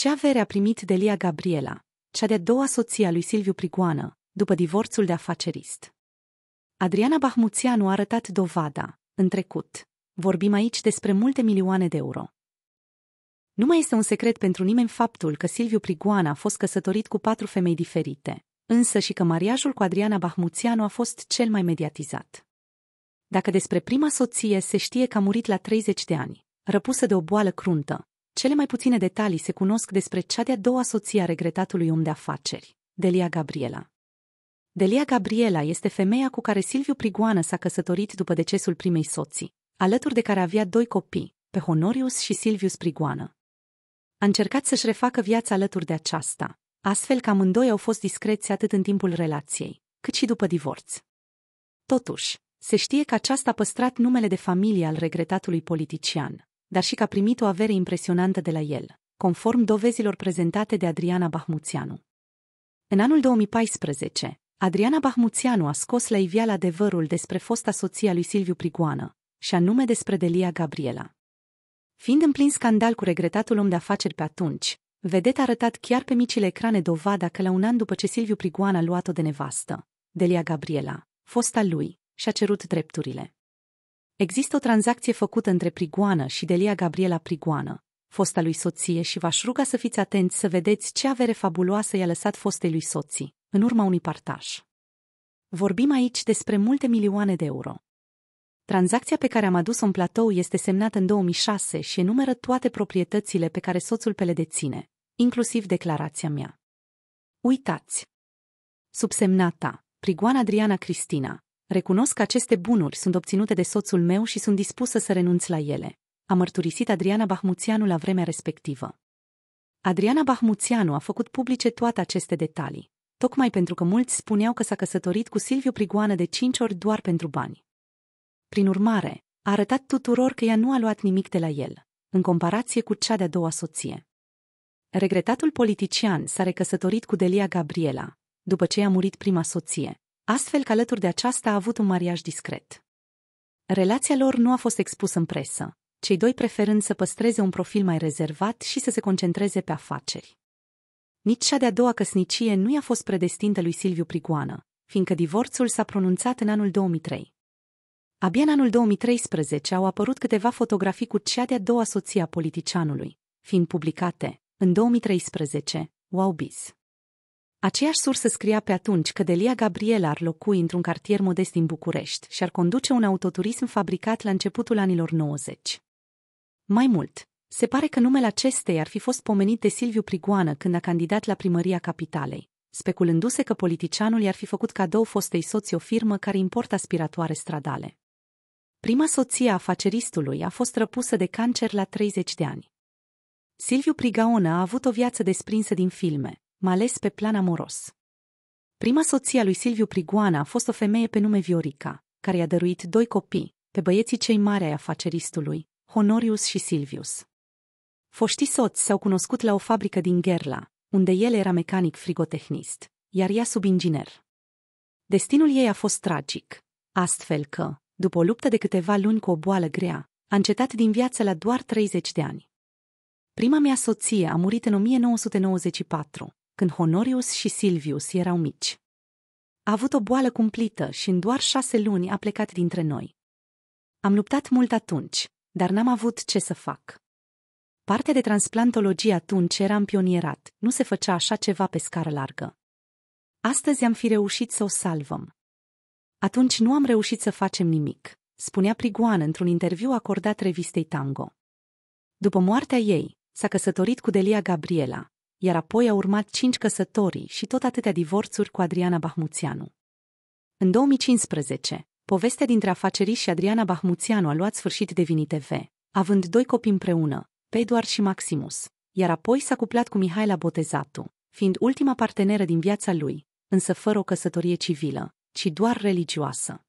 Ce avere a primit Delia Gabriela, cea de-a doua soție a lui Silviu Prigoană, după divorțul de afacerist? Adriana Bahmuțianu a arătat dovada, în trecut. Vorbim aici despre multe milioane de euro. Nu mai este un secret pentru nimeni faptul că Silviu Prigoană a fost căsătorit cu 4 femei diferite, însă și că mariajul cu Adriana Bahmuțianu a fost cel mai mediatizat. Dacă despre prima soție se știe că a murit la 30 de ani, răpusă de o boală cruntă, cele mai puține detalii se cunosc despre cea de-a doua soție a regretatului om de afaceri, Delia Gabriela. Delia Gabriela este femeia cu care Silviu Prigoană s-a căsătorit după decesul primei soții, alături de care avea 2 copii, pe Honorius și Silvius Prigoană. A încercat să-și refacă viața alături de aceasta, astfel că amândoi au fost discreți atât în timpul relației, cât și după divorț. Totuși, se știe că aceasta a păstrat numele de familie al regretatului politician, dar și că a primit o avere impresionantă de la el, conform dovezilor prezentate de Adriana Bahmuțianu. În anul 2014, Adriana Bahmuțianu a scos la iveală adevărul despre fosta soție a lui Silviu Prigoană, și anume despre Delia Gabriela. Fiind în plin scandal cu regretatul om de afaceri pe atunci, vedeta a arătat chiar pe micile ecrane dovada că la un an după ce Silviu Prigoană a luat-o de nevastă, Delia Gabriela, fosta lui, și-a cerut drepturile. Există o tranzacție făcută între Prigoană și Delia Gabriela Prigoană, fosta lui soție, și v-aș ruga să fiți atenți să vedeți ce avere fabuloasă i-a lăsat fostei lui soții, în urma unui partaj. Vorbim aici despre multe milioane de euro. Tranzacția pe care am adus-o în platou este semnată în 2006 și enumeră toate proprietățile pe care soțul pe le deține, inclusiv declarația mea. Uitați! Subsemnata, Prigoană Adriana Cristina, recunosc că aceste bunuri sunt obținute de soțul meu și sunt dispusă să renunț la ele, a mărturisit Adriana Bahmuțianu la vremea respectivă. Adriana Bahmuțianu a făcut publice toate aceste detalii, tocmai pentru că mulți spuneau că s-a căsătorit cu Silviu Prigoană de 5 ori doar pentru bani. Prin urmare, a arătat tuturor că ea nu a luat nimic de la el, în comparație cu cea de-a doua soție. Regretatul politician s-a recăsătorit cu Delia Gabriela, după ce i-a murit prima soție, astfel că alături de aceasta a avut un mariaj discret. Relația lor nu a fost expusă în presă, cei doi preferând să păstreze un profil mai rezervat și să se concentreze pe afaceri. Nici cea de-a doua căsnicie nu i-a fost predestinită lui Silviu Prigoană, fiindcă divorțul s-a pronunțat în anul 2003. Abia în anul 2013 au apărut câteva fotografii cu cea de-a doua soție a politicianului, fiind publicate, în 2013, Wowbiz. Aceeași sursă scria pe atunci că Delia Gabriela ar locui într-un cartier modest din București și ar conduce un autoturism fabricat la începutul anilor 90. Mai mult, se pare că numele acestei ar fi fost pomenit de Silviu Prigoană când a candidat la primăria capitalei, speculându-se că politicianul i-ar fi făcut cadou fostei soții o firmă care importă aspiratoare stradale. Prima soție a afaceristului a fost răpusă de cancer la 30 de ani. Silviu Prigoană a avut o viață desprinsă din filme, mai ales pe plan amoros. Prima soție a lui Silviu Prigoană a fost o femeie pe nume Viorica, care i-a dăruit 2 copii, pe băieții cei mari ai afaceristului, Honorius și Silvius. Foștii soți s-au cunoscut la o fabrică din Gherla, unde el era mecanic frigotehnist, iar ea subinginer. Destinul ei a fost tragic, astfel că, după o luptă de câteva luni cu o boală grea, a încetat din viață la doar 30 de ani. Prima mea soție a murit în 1994, când Honorius și Silvius erau mici. A avut o boală cumplită și în doar 6 luni a plecat dintre noi. Am luptat mult atunci, dar n-am avut ce să fac. Partea de transplantologie atunci era în pionierat, nu se făcea așa ceva pe scară largă. Astăzi am fi reușit să o salvăm. Atunci nu am reușit să facem nimic, spunea Prigoană într-un interviu acordat revistei Tango. După moartea ei, s-a căsătorit cu Delia Gabriela, iar apoi a urmat 5 căsătorii și tot atâtea divorțuri cu Adriana Bahmuțianu. În 2015, povestea dintre afaceriști și Adriana Bahmuțianu a luat sfârșit de Vini TV, având 2 copii împreună, Pedro și Maximus, iar apoi s-a cuplat cu Mihaela Botezatu, fiind ultima parteneră din viața lui, însă fără o căsătorie civilă, ci doar religioasă.